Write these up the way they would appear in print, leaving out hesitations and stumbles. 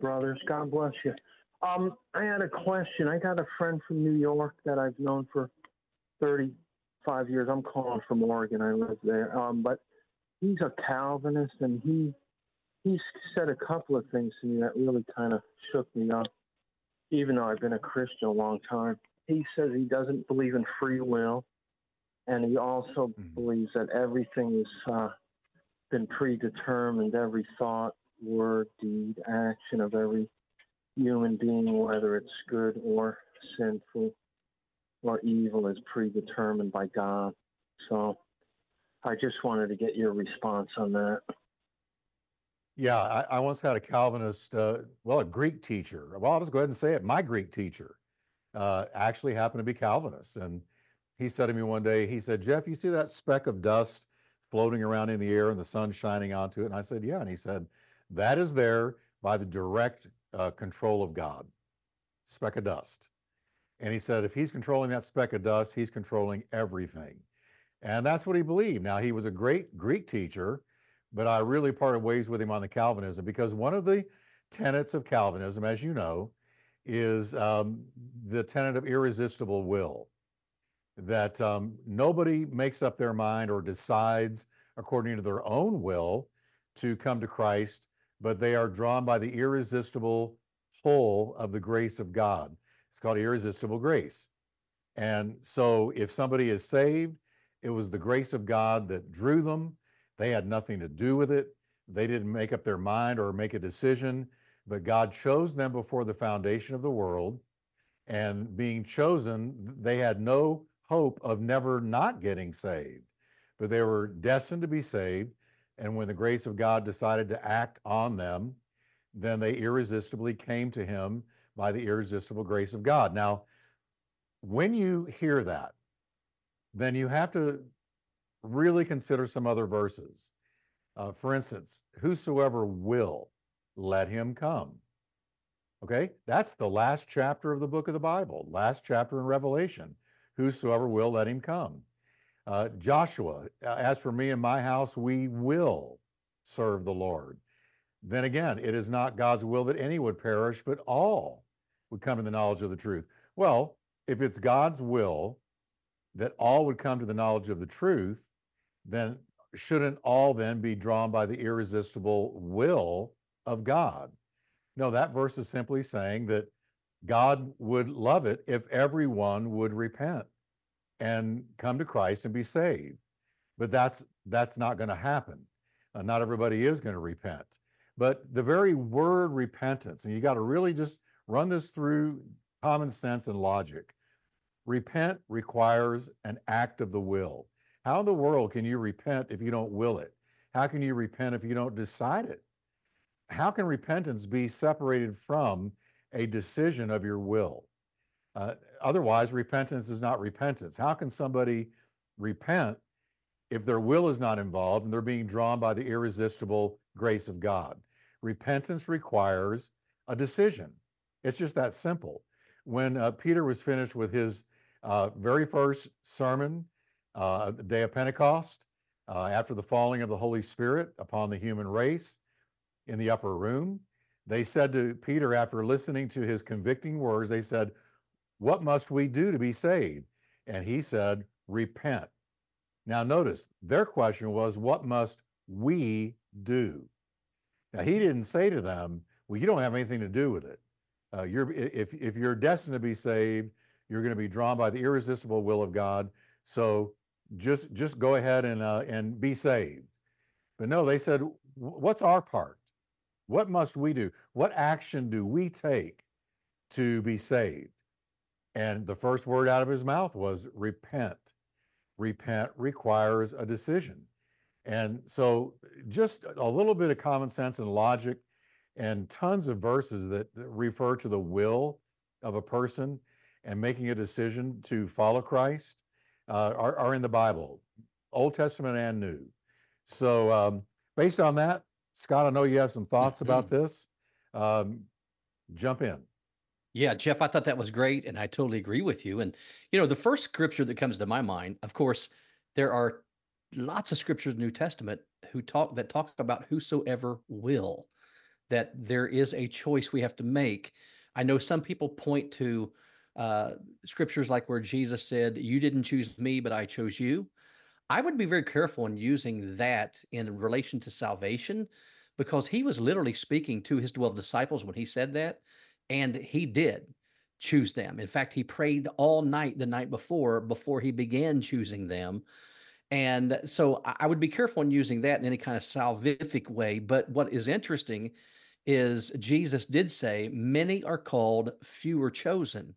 brothers. God bless you. I had a question. I got a friend from New York that I've known for 35 years. I'm calling from Oregon. I live there. But he's a Calvinist, and he said a couple of things to me that really kind of shook me up, even though I've been a Christian a long time. He says he doesn't believe in free will, and he also believes that everything has been predetermined, every thought, word, deed, action of every human being, whether it's good or sinful or evil, is predetermined by God. So I just wanted to get your response on that. Yeah, I once had a Calvinist, a Greek teacher. Well, I'll just go ahead and say it. My Greek teacher actually happened to be Calvinist. And he said to me one day, he said, "Jeff, you see that speck of dust floating around in the air and the sun shining onto it?" And I said, "Yeah." And he said, "That is there by the direct control of God, speck of dust." And he said, if he's controlling that speck of dust, he's controlling everything. And that's what he believed. Now, he was a great Greek teacher, but I really parted ways with him on the Calvinism, because one of the tenets of Calvinism, as you know, is the tenet of irresistible will, that nobody makes up their mind or decides according to their own will to come to Christ, but they are drawn by the irresistible pull of the grace of God. It's called irresistible grace. And so if somebody is saved, it was the grace of God that drew them. They had nothing to do with it. They didn't make up their mind or make a decision, but God chose them before the foundation of the world. And being chosen, they had no hope of never not getting saved, but they were destined to be saved. And when the grace of God decided to act on them, then they irresistibly came to him by the irresistible grace of God. Now, when you hear that, then you have to really consider some other verses. For instance, whosoever will, let him come. Okay, that's the last chapter of the book of the Bible, last chapter in Revelation. Whosoever will, let him come. Joshua, as for me and my house, we will serve the Lord. Then again, it is not God's will that any would perish, but all would come to the knowledge of the truth. Well, if it's God's will that all would come to the knowledge of the truth, then shouldn't all then be drawn by the irresistible will of God? No, that verse is simply saying that God would love it if everyone would repent and come to Christ and be saved. But that's not going to happen. Not everybody is going to repent. But the very word repentance, and you got to really just run this through common sense and logic. Repent requires an act of the will. How in the world can you repent if you don't will it? How can you repent if you don't decide it? How can repentance be separated from a decision of your will? Otherwise, repentance is not repentance. How can somebody repent if their will is not involved and they're being drawn by the irresistible grace of God? Repentance requires a decision. It's just that simple. When Peter was finished with his very first sermon, the day of Pentecost, after the falling of the Holy Spirit upon the human race in the upper room, they said to Peter, after listening to his convicting words, they said, "What must we do to be saved?" And he said, "Repent." Now notice, their question was, what must we do? Now he didn't say to them, well, you don't have anything to do with it. If you're destined to be saved, you're going to be drawn by the irresistible will of God. So just go ahead and be saved. But no, they said, what's our part? What must we do? What action do we take to be saved? And the first word out of his mouth was repent. Repent requires a decision. And so just a little bit of common sense and logic and tons of verses that refer to the will of a person and making a decision to follow Christ are in the Bible, Old Testament and New. So based on that, Scott, I know you have some thoughts about this. Jump in. Yeah, Jeff, I thought that was great, and I totally agree with you. And, the first scripture that comes to my mind, of course, there are lots of scriptures in the New Testament that talk about whosoever will. that there is a choice we have to make. I know some people point to scriptures like where Jesus said, "You didn't choose me, but I chose you." I would be very careful in using that in relation to salvation, because he was literally speaking to his 12 disciples when he said that, and he did choose them. In fact, he prayed all night the night before he began choosing them. And so I would be careful in using that in any kind of salvific way. But what is interesting is Jesus did say, "Many are called, few are chosen."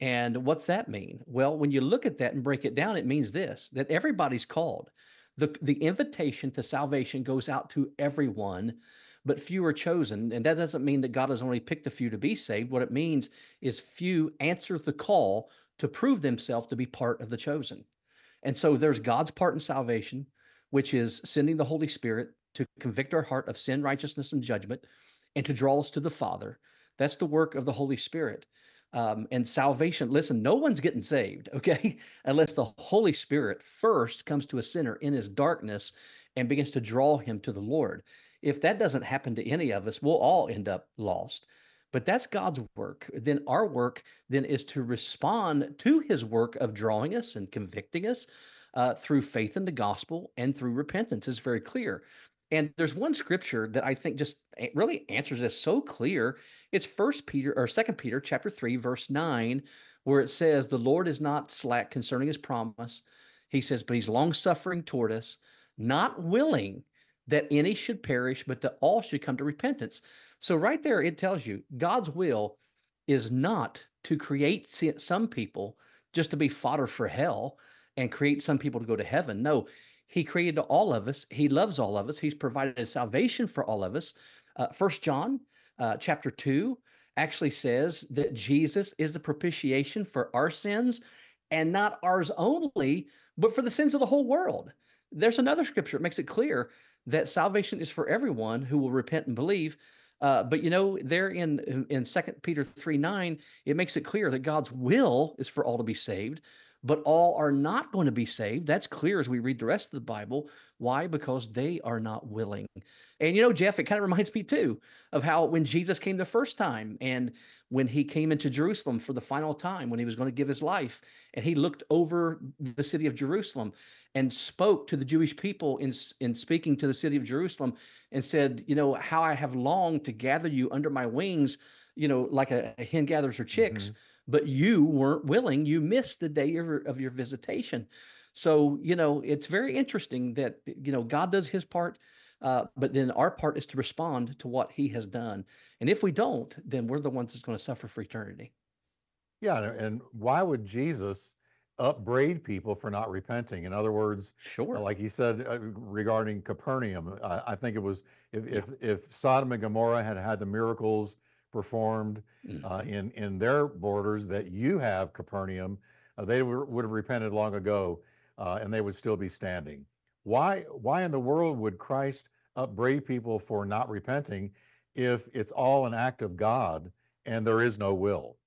And what's that mean? Well, when you look at that and break it down, it means this, that everybody's called. The invitation to salvation goes out to everyone, but few are chosen. And that doesn't mean that God has only picked a few to be saved. What it means is few answer the call to prove themselves to be part of the chosen. And so there's God's part in salvation, which is sending the Holy Spirit to convict our heart of sin, righteousness, and judgment, and to draw us to the Father. That's the work of the Holy Spirit. And salvation, listen, no one's getting saved, okay, unless the Holy Spirit first comes to a sinner in his darkness and begins to draw him to the Lord. If that doesn't happen to any of us, we'll all end up lost. But that's God's work. Then our work then is to respond to his work of drawing us and convicting us through faith in the gospel and through repentance. It's very clear. And there's one scripture that I think just really answers this so clear. It's 2 Peter chapter 3, verse 9, where it says, "The Lord is not slack concerning his promise." He says, "But he's long-suffering toward us, not willing that any should perish, but that all should come to repentance." So right there, it tells you God's will is not to create some people just to be fodder for hell and create some people to go to heaven. No, he created all of us. He loves all of us. He's provided a salvation for all of us. 1 John chapter 2 actually says that Jesus is the propitiation for our sins, and not ours only, but for the sins of the whole world. There's another scripture that makes it clear that salvation is for everyone who will repent and believe. But you know, there in 2 Peter 3:9, it makes it clear that God's will is for all to be saved, but all are not going to be saved. That's clear as we read the rest of the Bible. Why? Because they are not willing. And you know, Jeff, it kind of reminds me too of how when Jesus came the first time and when he came into Jerusalem for the final time, when he was going to give his life, and he looked over the city of Jerusalem and spoke to the Jewish people in speaking to the city of Jerusalem and said, "You know, how I have longed to gather you under my wings, you know, like a hen gathers her chicks." Mm-hmm. But you weren't willing. You missed the day of your visitation. So, you know, it's very interesting that, you know, God does his part, but then our part is to respond to what he has done. And if we don't, then we're the ones that's going to suffer for eternity. Yeah, and why would Jesus upbraid people for not repenting? In other words, sure, like he said regarding Capernaum, I think it was if Sodom and Gomorrah had the miracles performed in their borders that you have, Capernaum, they would have repented long ago, and they would still be standing. Why in the world would Christ upbraid people for not repenting if it's all an act of God and there is no will?